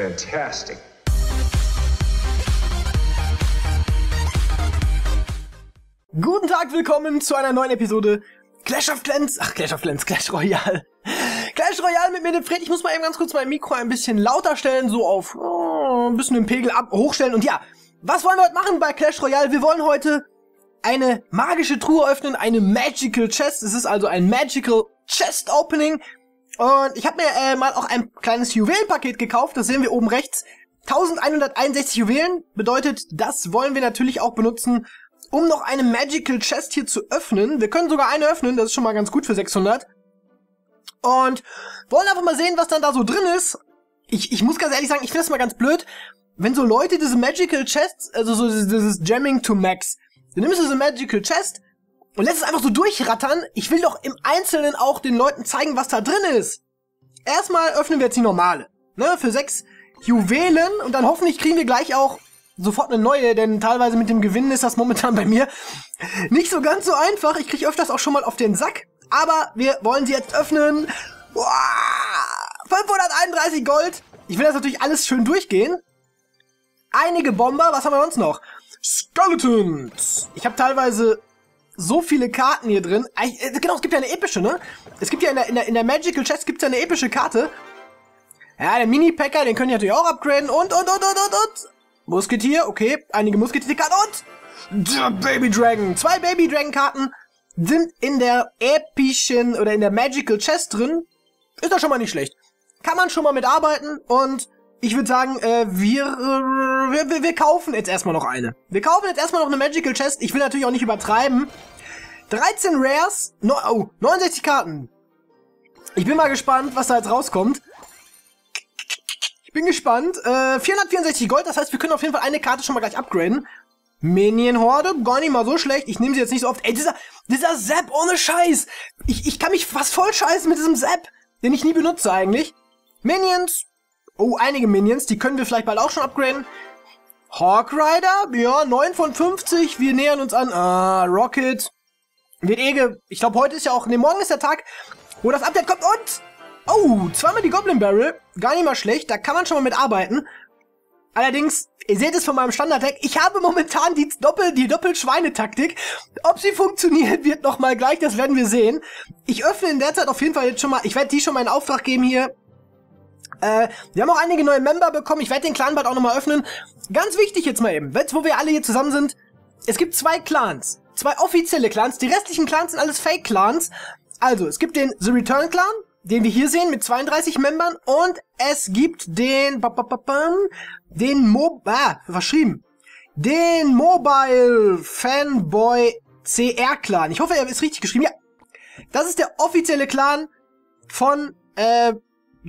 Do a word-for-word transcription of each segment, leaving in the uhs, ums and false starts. Fantastic. Guten Tag, willkommen zu einer neuen Episode Clash of Clans, ach Clash of Clans, Clash Royale. Clash Royale mit mir, dem Fred. Ich muss mal eben ganz kurz mein Mikro ein bisschen lauter stellen, so auf oh, ein bisschen den Pegel ab, hochstellen. Und ja, was wollen wir heute machen bei Clash Royale? Wir wollen heute eine magische Truhe öffnen, eine Magical Chest. Es ist also ein Magical Chest Opening. Und ich habe mir äh, mal auch ein kleines Juwelenpaket gekauft, das sehen wir oben rechts. elfhunderteinundsechzig Juwelen bedeutet, das wollen wir natürlich auch benutzen, um noch eine Magical Chest hier zu öffnen. Wir können sogar eine öffnen, das ist schon mal ganz gut für sechshundert. Und wollen einfach mal sehen, was dann da so drin ist. Ich, ich muss ganz ehrlich sagen, ich finde das mal ganz blöd, wenn so Leute diese Magical Chests, also so dieses Jamming to Max, du nimmst diese Magical Chest und lässt es einfach so durchrattern. Ich will doch im Einzelnen auch den Leuten zeigen, was da drin ist. Erstmal öffnen wir jetzt die normale, ne, für sechs Juwelen. Und dann hoffentlich kriegen wir gleich auch sofort eine neue, denn teilweise mit dem Gewinnen ist das momentan bei mir nicht so ganz so einfach. Ich kriege öfters auch schon mal auf den Sack. Aber wir wollen sie jetzt öffnen. Boah, fünfhunderteinunddreißig Gold. Ich will das natürlich alles schön durchgehen. Einige Bomber. Was haben wir sonst noch? Skeletons. Ich habe teilweise so viele Karten hier drin. Genau, es gibt ja eine epische, ne? Es gibt ja in der, in der, in der Magical Chest gibt es ja eine epische Karte. Ja, der Mini-Packer, den können die natürlich auch upgraden. Und, und, und, und, und, und. Musketier, okay. Einige Musketier-Karten. Und Baby Dragon. Zwei Baby Dragon-Karten sind in der epischen oder in der Magical Chest drin. Ist doch schon mal nicht schlecht. Kann man schon mal mitarbeiten. Und ich würde sagen, äh, wir, äh, wir, wir kaufen jetzt erstmal noch eine. Wir kaufen jetzt erstmal noch eine Magical Chest. Ich will natürlich auch nicht übertreiben. dreizehn Rares, no, oh, neunundsechzig Karten. Ich bin mal gespannt, was da jetzt rauskommt. Ich bin gespannt. Äh, vierhundertvierundsechzig Gold, das heißt, wir können auf jeden Fall eine Karte schon mal gleich upgraden. Minion Horde, gar nicht mal so schlecht. Ich nehme sie jetzt nicht so oft. Ey, dieser, dieser Zap ohne Scheiß. Ich, ich kann mich fast voll scheißen mit diesem Zap, den ich nie benutze eigentlich. Minions. Oh, einige Minions, die können wir vielleicht bald auch schon upgraden. Hawk Rider, ja, neun von fünfzig, wir nähern uns an. Ah, Rocket. Wird eh, ich glaube, heute ist ja auch, ne, morgen ist der Tag, wo das Update kommt und, oh, zweimal die Goblin Barrel, gar nicht mal schlecht, da kann man schon mal mitarbeiten. Allerdings, ihr seht es von meinem Standard-Deck, ich habe momentan die Doppel, die Doppel-Schweine-Taktik. Ob sie funktioniert, wird nochmal gleich, das werden wir sehen. Ich öffne in der Zeit auf jeden Fall jetzt schon mal, ich werde die schon mal in Auftrag geben hier. Äh, wir haben auch einige neue Member bekommen. Ich werde den Clan-Bad auch nochmal öffnen. Ganz wichtig jetzt mal eben, jetzt wo wir alle hier zusammen sind, es gibt zwei Clans. Zwei offizielle Clans. Die restlichen Clans sind alles Fake-Clans. Also, es gibt den The Return Clan, den wir hier sehen mit zweiunddreißig Membern. Und es gibt den... Den Mo... Ah, verschrieben. Den Mobile Fanboy C R-Clan. Ich hoffe, er ist richtig geschrieben. Ja, das ist der offizielle Clan von... Äh...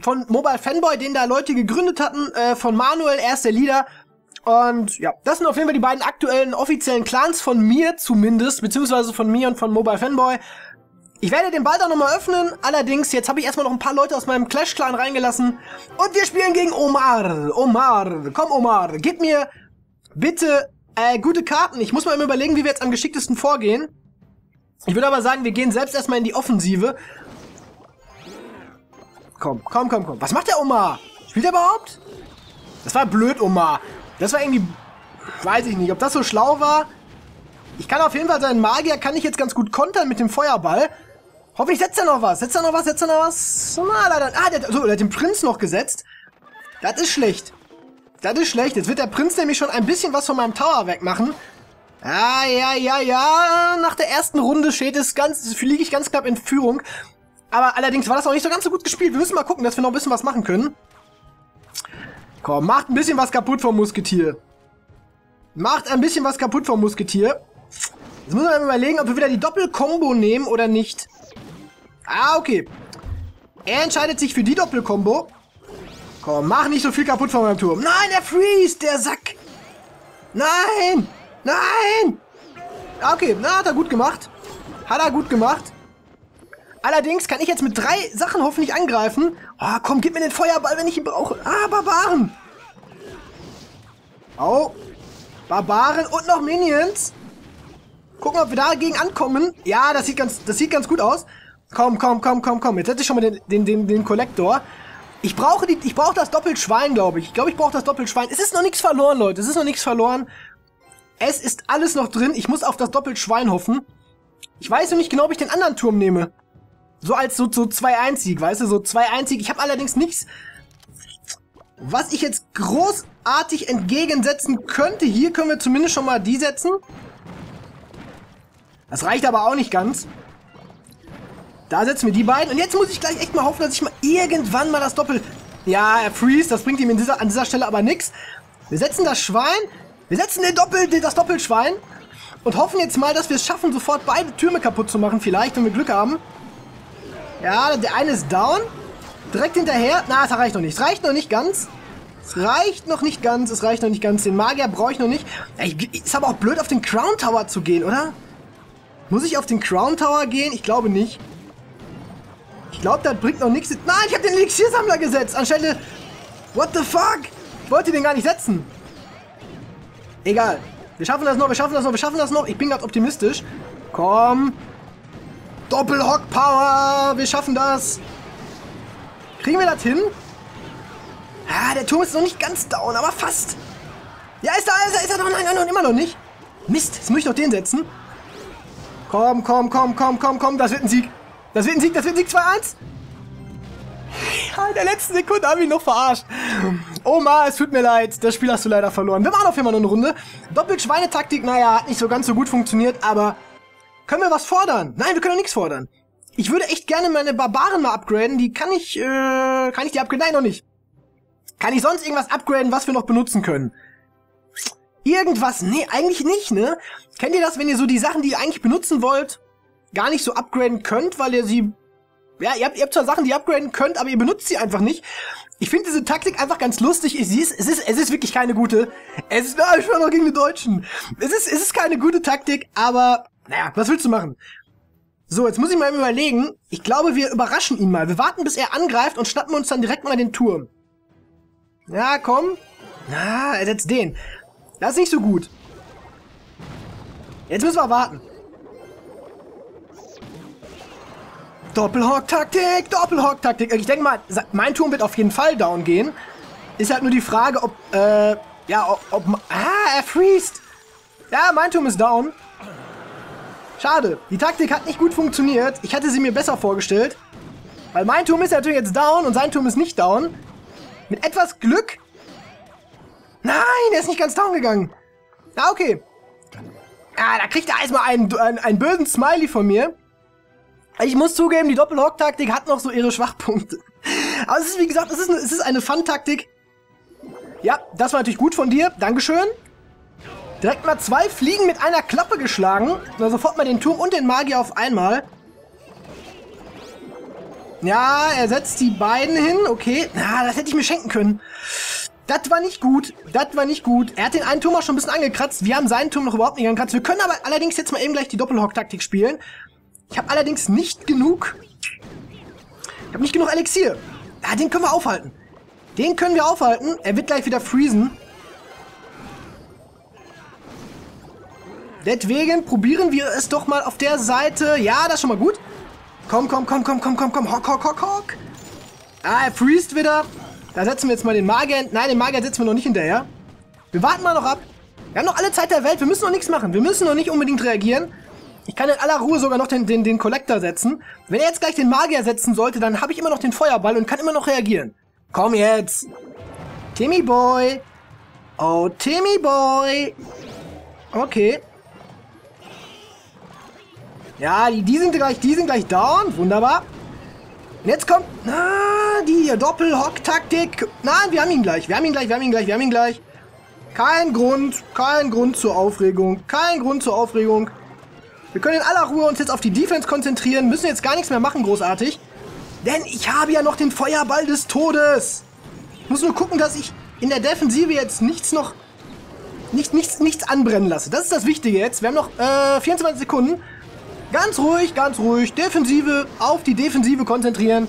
von Mobile Fanboy, den da Leute gegründet hatten, äh, von Manuel, er ist der Leader. Und ja, das sind auf jeden Fall die beiden aktuellen offiziellen Clans von mir zumindest, beziehungsweise von mir und von Mobile Fanboy. Ich werde den bald auch nochmal öffnen, allerdings, jetzt habe ich erstmal noch ein paar Leute aus meinem Clash-Clan reingelassen. Und wir spielen gegen Omar. Omar, komm Omar, gib mir bitte äh, gute Karten. Ich muss mal überlegen, wie wir jetzt am geschicktesten vorgehen. Ich würde aber sagen, wir gehen selbst erstmal in die Offensive. Komm, komm, komm, komm. Was macht der Omar? Spielt er überhaupt? Das war blöd, Omar. Das war irgendwie... Weiß ich nicht, ob das so schlau war. Ich kann auf jeden Fall seinen Magier, kann ich jetzt ganz gut kontern mit dem Feuerball. Hoffentlich setzt er noch was. Setzt er noch was? Setzt er noch was? Na, leider... Ah, der, so, der hat den Prinz noch gesetzt. Das ist schlecht. Das ist schlecht. Jetzt wird der Prinz nämlich schon ein bisschen was von meinem Tower wegmachen. Ah, ja, ja, ja. Nach der ersten Runde steht es ganz... liege ich ganz knapp in Führung. Aber allerdings war das auch nicht so ganz so gut gespielt. Wir müssen mal gucken, dass wir noch ein bisschen was machen können. Komm, macht ein bisschen was kaputt vom Musketier. Macht ein bisschen was kaputt vom Musketier. Jetzt müssen wir mal überlegen, ob wir wieder die Doppelkombo nehmen oder nicht. Ah, okay. Er entscheidet sich für die Doppelkombo. Komm, mach nicht so viel kaputt von meinem Turm. Nein, er freest, der Sack. Nein, nein. Okay, na, hat er gut gemacht. Hat er gut gemacht. Allerdings kann ich jetzt mit drei Sachen hoffentlich angreifen. Ah, oh, komm, gib mir den Feuerball, wenn ich ihn brauche. Ah, Barbaren. Oh, Barbaren und noch Minions. Gucken, ob wir dagegen ankommen. Ja, das sieht ganz, das sieht ganz gut aus. Komm, komm, komm, komm, komm. Jetzt setze ich schon mal den, den, den, den Kollektor. Ich brauche die, ich brauche das Doppelschwein, glaube ich. Ich glaube, ich brauche das Doppelschwein. Es ist noch nichts verloren, Leute. Es ist noch nichts verloren. Es ist alles noch drin. Ich muss auf das Doppelschwein hoffen. Ich weiß noch nicht genau, ob ich den anderen Turm nehme. So als so, so zwei eins Sieg, weißt du? So zwei eins Sieg. Ich habe allerdings nichts, was ich jetzt großartig entgegensetzen könnte. Hier können wir zumindest schon mal die setzen. Das reicht aber auch nicht ganz. Da setzen wir die beiden. Und jetzt muss ich gleich echt mal hoffen, dass ich mal irgendwann mal das Doppel... Ja, er freeze. Das bringt ihm in dieser, an dieser Stelle aber nichts. Wir setzen das Schwein. Wir setzen den Doppel, das Doppelschwein. Und hoffen jetzt mal, dass wir es schaffen, sofort beide Türme kaputt zu machen. Vielleicht, wenn wir Glück haben. Ja, der eine ist down. Direkt hinterher. Na, das reicht noch nicht. Es reicht noch nicht ganz. Es reicht noch nicht ganz. Es reicht noch nicht ganz. Den Magier brauche ich noch nicht. Es ist aber auch blöd, auf den Crown Tower zu gehen, oder? Muss ich auf den Crown Tower gehen? Ich glaube nicht. Ich glaube, das bringt noch nichts. Nein, ich habe den Elixiersammler gesetzt. Anstelle... What the fuck? Ich wollte den gar nicht setzen. Egal. Wir schaffen das noch, wir schaffen das noch, wir schaffen das noch. Ich bin gerade optimistisch. Komm. Doppelhock-Power. Wir schaffen das. Kriegen wir das hin? Ah, der Turm ist noch nicht ganz down, aber fast. Ja, ist er, ist er, ist er doch. Nein, nein, nein, immer noch nicht. Mist, jetzt muss ich noch den setzen. Komm, komm, komm, komm, komm, komm. Das wird ein Sieg. Das wird ein Sieg, das wird ein Sieg, zwei eins. Ja, in der letzten Sekunde habe ich ihn noch verarscht. Omar, es tut mir leid, das Spiel hast du leider verloren. Wir machen auf jeden Fall noch eine Runde. Doppelschweinetaktik, naja, hat nicht so ganz so gut funktioniert, aber können wir was fordern? Nein, wir können doch nichts fordern. Ich würde echt gerne meine Barbaren mal upgraden, die kann ich, äh, kann ich die upgraden? Nein, noch nicht. Kann ich sonst irgendwas upgraden, was wir noch benutzen können? Irgendwas? Nee, eigentlich nicht, ne? Kennt ihr das, wenn ihr so die Sachen, die ihr eigentlich benutzen wollt, gar nicht so upgraden könnt, weil ihr sie... Ja, ihr habt, ihr habt zwar Sachen, die ihr upgraden könnt, aber ihr benutzt sie einfach nicht. Ich finde diese Taktik einfach ganz lustig. Ich sieh's, es ist, es ist wirklich keine gute. Es ist, na, ich war noch gegen die Deutschen. Es ist, es ist keine gute Taktik, aber, naja, was willst du machen? So, jetzt muss ich mal überlegen. Ich glaube, wir überraschen ihn mal. Wir warten, bis er angreift und schnappen uns dann direkt mal den Turm. Ja, komm. Na, er setzt den. Das ist nicht so gut. Jetzt müssen wir warten. Doppelhock-Taktik, Doppelhock-Taktik. Ich denke mal, mein Turm wird auf jeden Fall down gehen. Ist halt nur die Frage, ob, äh, ja, ob, ob ah, er freest. Ja, mein Turm ist down. Schade, die Taktik hat nicht gut funktioniert. Ich hatte sie mir besser vorgestellt. Weil mein Turm ist natürlich jetzt down und sein Turm ist nicht down. Mit etwas Glück. Nein, der ist nicht ganz down gegangen. Ah, okay. Ah, da kriegt er erstmal einen, einen, einen bösen Smiley von mir. Ich muss zugeben, die Doppelhock-Taktik hat noch so ihre Schwachpunkte. Aber es ist, wie gesagt, es ist eine, es ist eine Fun-Taktik. Ja, das war natürlich gut von dir. Dankeschön. Direkt mal zwei Fliegen mit einer Klappe geschlagen. Na, sofort mal den Turm und den Magier auf einmal. Ja, er setzt die beiden hin. Okay. Na, das hätte ich mir schenken können. Das war nicht gut. Das war nicht gut. Er hat den einen Turm auch schon ein bisschen angekratzt. Wir haben seinen Turm noch überhaupt nicht angekratzt. Wir können aber allerdings jetzt mal eben gleich die Doppelhock-Taktik spielen. Ich habe allerdings nicht genug... Ich habe nicht genug Elixier. Ah, den können wir aufhalten. Den können wir aufhalten. Er wird gleich wieder freezen. Deswegen probieren wir es doch mal auf der Seite. Ja, das ist schon mal gut. Komm, komm, komm, komm, komm, komm, komm. Hock, hock, hock, hock. Ah, er freest wieder. Da setzen wir jetzt mal den Magier... Nein, den Magier setzen wir noch nicht hinterher. Wir warten mal noch ab. Wir haben noch alle Zeit der Welt. Wir müssen noch nichts machen. Wir müssen noch nicht unbedingt reagieren. Ich kann in aller Ruhe sogar noch den, den, den Collector setzen. Wenn er jetzt gleich den Magier setzen sollte, dann habe ich immer noch den Feuerball und kann immer noch reagieren. Komm jetzt. Timmy Boy. Oh, Timmy Boy. Okay. Ja, die, die sind gleich, die sind gleich down. Wunderbar. Und jetzt kommt... Na, die Doppelhock-Taktik. Nein, wir haben ihn gleich. Wir haben ihn gleich, wir haben ihn gleich, wir haben ihn gleich. Kein Grund. Kein Grund zur Aufregung. Kein Grund zur Aufregung. Wir können in aller Ruhe uns jetzt auf die Defense konzentrieren, müssen jetzt gar nichts mehr machen, großartig. Denn ich habe ja noch den Feuerball des Todes. Ich muss nur gucken, dass ich in der Defensive jetzt nichts noch, nicht, nichts, nichts anbrennen lasse. Das ist das Wichtige jetzt. Wir haben noch äh, vierundzwanzig Sekunden. Ganz ruhig, ganz ruhig. Defensive, auf die Defensive konzentrieren.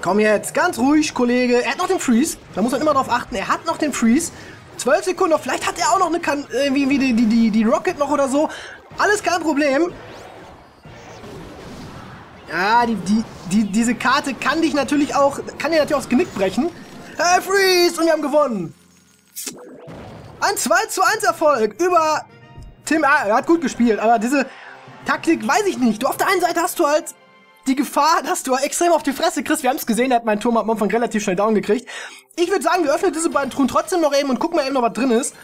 Komm jetzt, ganz ruhig, Kollege. Er hat noch den Freeze. Da muss man immer drauf achten. Er hat noch den Freeze. zwölf Sekunden noch. Vielleicht hat er auch noch eine kan äh, wie, wie die, die, die, die Rocket noch oder so. Alles kein Problem. Ah, die, die, die, diese Karte kann dich natürlich auch, kann dir natürlich auch das Genick brechen. Hey, Freeze! Und wir haben gewonnen. Ein zwei zu eins Erfolg über Tim. Ah, er hat gut gespielt, aber diese Taktik weiß ich nicht. Du, auf der einen Seite hast du halt die Gefahr, dass du extrem auf die Fresse kriegst. Wir haben es gesehen, er hat meinen Turm am Anfang relativ schnell down gekriegt. Ich würde sagen, wir öffnen diese beiden Truhen trotzdem noch eben und gucken mal eben noch, was drin ist.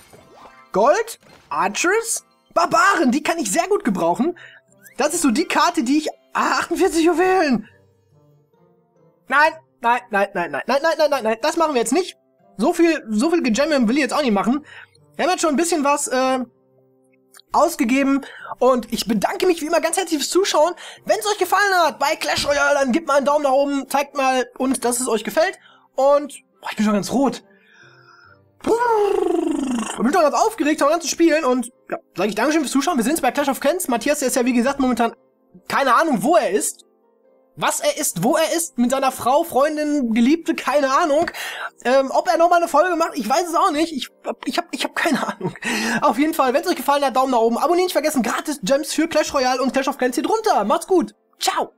Gold, Archers, Barbaren, die kann ich sehr gut gebrauchen. Das ist so die Karte, die ich... Ah, achtundvierzig Juwelen! Nein, nein, nein, nein, nein, nein, nein, nein, nein, nein, das machen wir jetzt nicht. So viel, so viel Gejammen will ich jetzt auch nicht machen. Wir haben jetzt schon ein bisschen was... Äh, ausgegeben und ich bedanke mich wie immer ganz herzlich fürs Zuschauen. Wenn es euch gefallen hat bei Clash Royale, dann gebt mal einen Daumen nach oben, zeigt mal uns, dass es euch gefällt und boah, ich bin schon ganz rot. Ich bin schon ganz aufgeregt, daran zu spielen und ja, sage ich Dankeschön fürs Zuschauen. Wir sind jetzt bei Clash of Clans. Matthias, der ist ja wie gesagt momentan keine Ahnung, wo er ist, was er ist, wo er ist, mit seiner Frau, Freundin, Geliebte, keine Ahnung. Ähm, ob er nochmal eine Folge macht, ich weiß es auch nicht. Ich, ich habe ich hab keine Ahnung. Auf jeden Fall, wenn es euch gefallen hat, Daumen nach oben. Abonnieren nicht vergessen, gratis Gems für Clash Royale und Clash of Clans hier drunter. Macht's gut. Ciao.